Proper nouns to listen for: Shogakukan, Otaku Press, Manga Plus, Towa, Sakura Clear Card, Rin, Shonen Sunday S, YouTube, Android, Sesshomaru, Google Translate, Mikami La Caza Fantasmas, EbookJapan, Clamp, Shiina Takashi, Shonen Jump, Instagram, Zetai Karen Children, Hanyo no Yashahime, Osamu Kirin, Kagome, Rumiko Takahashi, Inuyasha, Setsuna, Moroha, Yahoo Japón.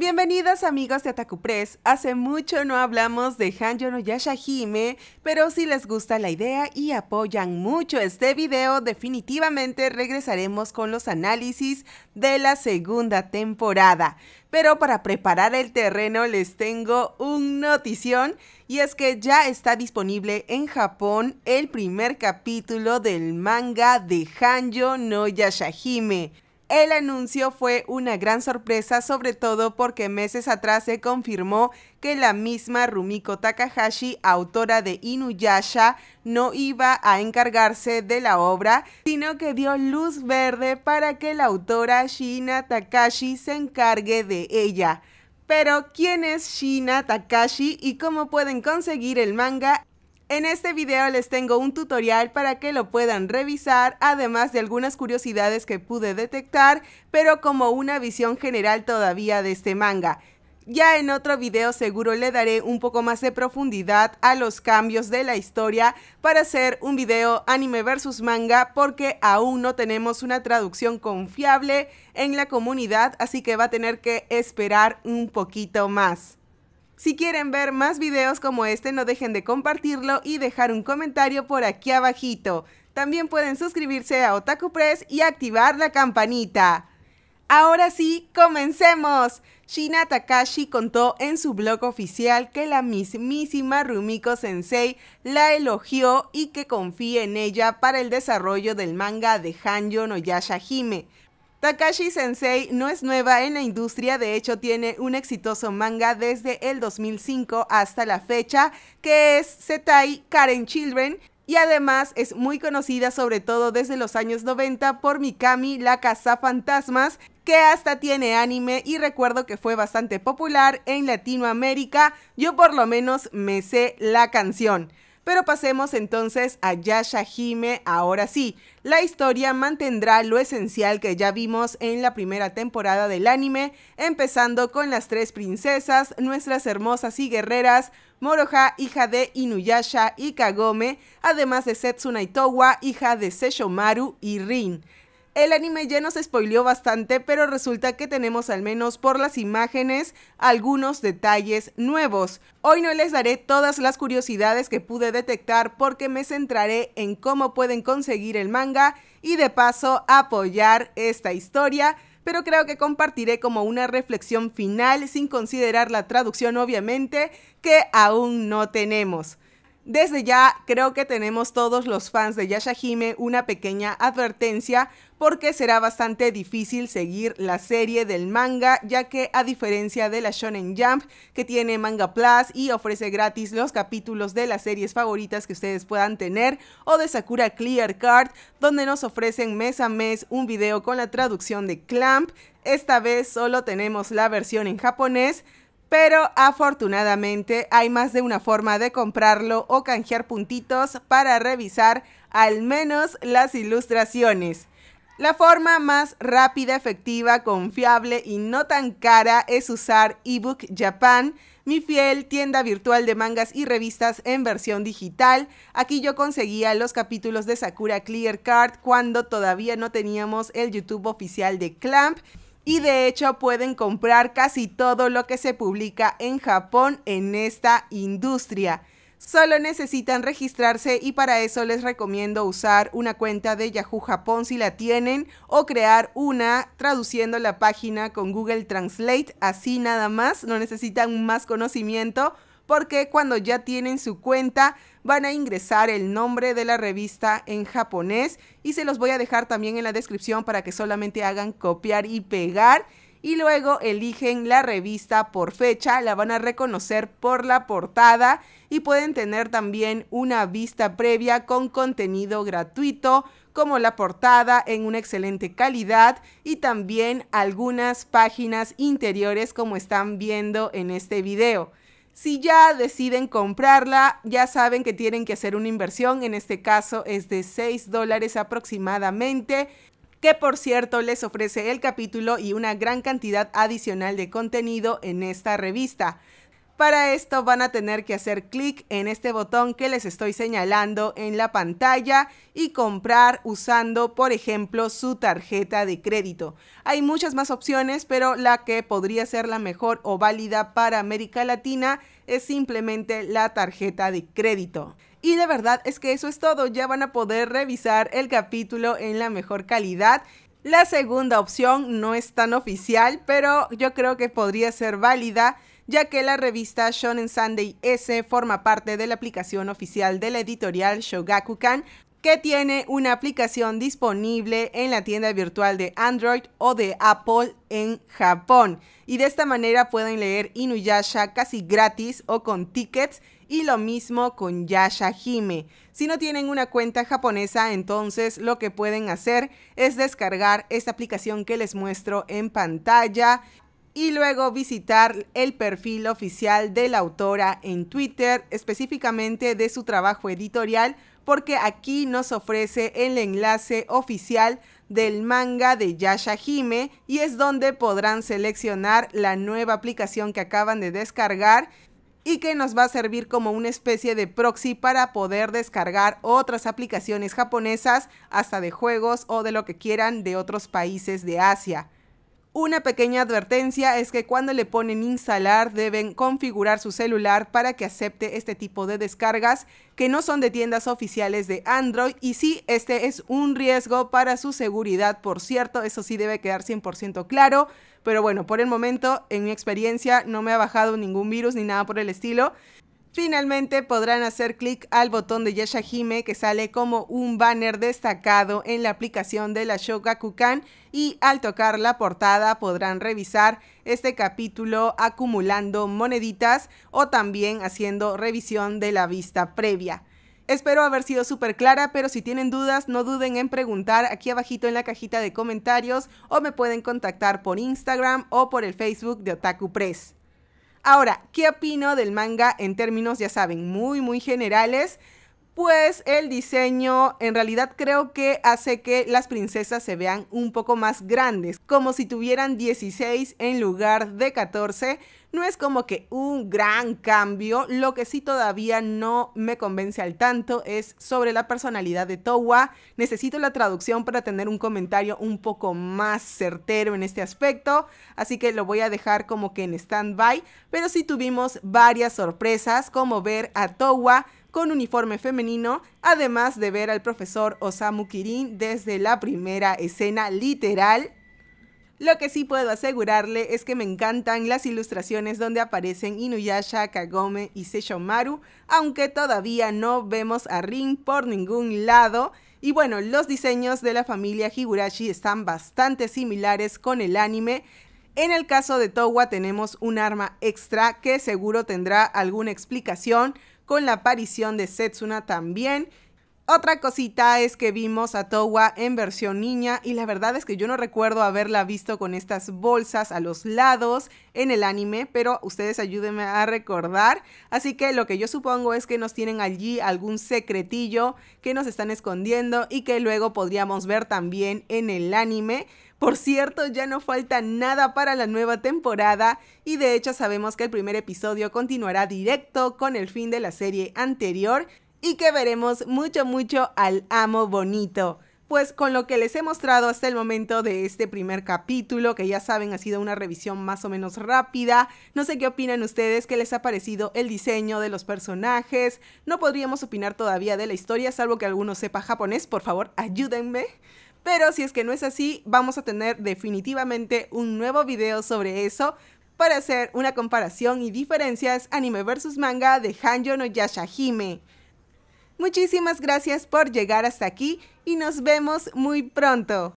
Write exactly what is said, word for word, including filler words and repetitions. Bienvenidos amigos de Otaku Press, hace mucho no hablamos de Hanyo no Yashahime, pero si les gusta la idea y apoyan mucho este video, definitivamente regresaremos con los análisis de la segunda temporada. Pero para preparar el terreno les tengo un notición, y es que ya está disponible en Japón el primer capítulo del manga de Hanyo no Yashahime. El anuncio fue una gran sorpresa, sobre todo porque meses atrás se confirmó que la misma Rumiko Takahashi, autora de Inuyasha, no iba a encargarse de la obra, sino que dio luz verde para que la autora Shiina Takashi se encargue de ella. Pero, ¿quién es Shiina Takashi y cómo pueden conseguir el manga? En este video les tengo un tutorial para que lo puedan revisar, además de algunas curiosidades que pude detectar, pero como una visión general todavía de este manga. Ya en otro video seguro le daré un poco más de profundidad a los cambios de la historia para hacer un video anime versus manga, porque aún no tenemos una traducción confiable en la comunidad, así que va a tener que esperar un poquito más. Si quieren ver más videos como este, no dejen de compartirlo y dejar un comentario por aquí abajito. También pueden suscribirse a Otaku Press y activar la campanita. Ahora sí, comencemos. Shiina Takashi contó en su blog oficial que la mismísima Rumiko Sensei la elogió y que confía en ella para el desarrollo del manga de Hanyo no Yashahime. Takashi Sensei no es nueva en la industria, de hecho tiene un exitoso manga desde el dos mil cinco hasta la fecha, que es Zetai Karen Children, y además es muy conocida sobre todo desde los años noventa por Mikami La Caza Fantasmas, que hasta tiene anime, y recuerdo que fue bastante popular en Latinoamérica, yo por lo menos me sé la canción. Pero pasemos entonces a Yashahime ahora sí. La historia mantendrá lo esencial que ya vimos en la primera temporada del anime, empezando con las tres princesas, nuestras hermosas y guerreras, Moroha, hija de Inuyasha y Kagome, además de Setsuna y Towa, hija de Sesshomaru y Rin. El anime ya nos spoileó bastante, pero resulta que tenemos, al menos por las imágenes, algunos detalles nuevos. Hoy no les daré todas las curiosidades que pude detectar porque me centraré en cómo pueden conseguir el manga y de paso apoyar esta historia, pero creo que compartiré como una reflexión final sin considerar la traducción obviamente, que aún no tenemos. Desde ya creo que tenemos todos los fans de Yashahime una pequeña advertencia, porque será bastante difícil seguir la serie del manga, ya que a diferencia de la Shonen Jump, que tiene Manga Plus y ofrece gratis los capítulos de las series favoritas que ustedes puedan tener, o de Sakura Clear Card, donde nos ofrecen mes a mes un video con la traducción de Clamp, esta vez solo tenemos la versión en japonés. Pero afortunadamente hay más de una forma de comprarlo o canjear puntitos para revisar al menos las ilustraciones. La forma más rápida, efectiva, confiable y no tan cara es usar EbookJapan, mi fiel tienda virtual de mangas y revistas en versión digital. Aquí yo conseguía los capítulos de Sakura Clear Card cuando todavía no teníamos el YouTube oficial de Clamp. Y de hecho pueden comprar casi todo lo que se publica en Japón en esta industria. Solo necesitan registrarse y para eso les recomiendo usar una cuenta de Yahoo Japón si la tienen, o crear una traduciendo la página con Google Translate, así nada más, no necesitan más conocimiento, porque cuando ya tienen su cuenta van a ingresar el nombre de la revista en japonés, y se los voy a dejar también en la descripción para que solamente hagan copiar y pegar, y luego eligen la revista por fecha, la van a reconocer por la portada y pueden tener también una vista previa con contenido gratuito, como la portada en una excelente calidad y también algunas páginas interiores como están viendo en este video. Si ya deciden comprarla, ya saben que tienen que hacer una inversión, en este caso es de seis dólares aproximadamente, que por cierto les ofrece el capítulo y una gran cantidad adicional de contenido en esta revista. Para esto van a tener que hacer clic en este botón que les estoy señalando en la pantalla y comprar usando, por ejemplo, su tarjeta de crédito. Hay muchas más opciones, pero la que podría ser la mejor o válida para América Latina es simplemente la tarjeta de crédito. Y de verdad es que eso es todo. Ya van a poder revisar el capítulo en la mejor calidad. La segunda opción no es tan oficial, pero yo creo que podría ser válida, ya que la revista Shonen Sunday S forma parte de la aplicación oficial de la editorial Shogakukan, que tiene una aplicación disponible en la tienda virtual de Android o de Apple en Japón. Y de esta manera pueden leer Inuyasha casi gratis o con tickets, y lo mismo con Yashahime. Si no tienen una cuenta japonesa, entonces lo que pueden hacer es descargar esta aplicación que les muestro en pantalla, y luego visitar el perfil oficial de la autora en Twitter, específicamente de su trabajo editorial, porque aquí nos ofrece el enlace oficial del manga de Yashahime y es donde podrán seleccionar la nueva aplicación que acaban de descargar y que nos va a servir como una especie de proxy para poder descargar otras aplicaciones japonesas, hasta de juegos o de lo que quieran de otros países de Asia. Una pequeña advertencia es que cuando le ponen instalar deben configurar su celular para que acepte este tipo de descargas que no son de tiendas oficiales de Android, y sí, este es un riesgo para su seguridad, por cierto, eso sí debe quedar cien por ciento claro, pero bueno, por el momento, en mi experiencia, no me ha bajado ningún virus ni nada por el estilo. Finalmente podrán hacer clic al botón de Yashahime que sale como un banner destacado en la aplicación de la Shogakukan, y al tocar la portada podrán revisar este capítulo acumulando moneditas o también haciendo revisión de la vista previa. Espero haber sido súper clara, pero si tienen dudas no duden en preguntar aquí abajito en la cajita de comentarios, o me pueden contactar por Instagram o por el Facebook de Otaku Press. Ahora, ¿qué opino del manga en términos, ya saben, muy muy generales? Pues el diseño en realidad creo que hace que las princesas se vean un poco más grandes, como si tuvieran dieciséis en lugar de catorce. No es como que un gran cambio. Lo que sí todavía no me convence al tanto es sobre la personalidad de Towa. Necesito la traducción para tener un comentario un poco más certero en este aspecto, así que lo voy a dejar como que en stand-by, pero sí tuvimos varias sorpresas, como ver a Towa con uniforme femenino, además de ver al profesor Osamu Kirin desde la primera escena literal. Lo que sí puedo asegurarle es que me encantan las ilustraciones donde aparecen Inuyasha, Kagome y Sesshomaru, aunque todavía no vemos a Rin por ningún lado. Y bueno, los diseños de la familia Higurashi están bastante similares con el anime. En el caso de Towa tenemos un arma extra que seguro tendrá alguna explicación, con la aparición de Setsuna también. Otra cosita es que vimos a Towa en versión niña, y la verdad es que yo no recuerdo haberla visto con estas bolsas a los lados en el anime, pero ustedes ayúdenme a recordar. Así que lo que yo supongo es que nos tienen allí algún secretillo que nos están escondiendo y que luego podríamos ver también en el anime. Por cierto, ya no falta nada para la nueva temporada, y de hecho sabemos que el primer episodio continuará directo con el fin de la serie anterior, y que veremos mucho mucho al amo bonito. Pues con lo que les he mostrado hasta el momento de este primer capítulo, que ya saben ha sido una revisión más o menos rápida, no sé qué opinan ustedes, qué les ha parecido el diseño de los personajes. No podríamos opinar todavía de la historia, salvo que alguno sepa japonés, por favor ayúdenme. Pero si es que no es así, vamos a tener definitivamente un nuevo video sobre eso, para hacer una comparación y diferencias anime versus manga de Hanyo no Yashahime. Muchísimas gracias por llegar hasta aquí y nos vemos muy pronto.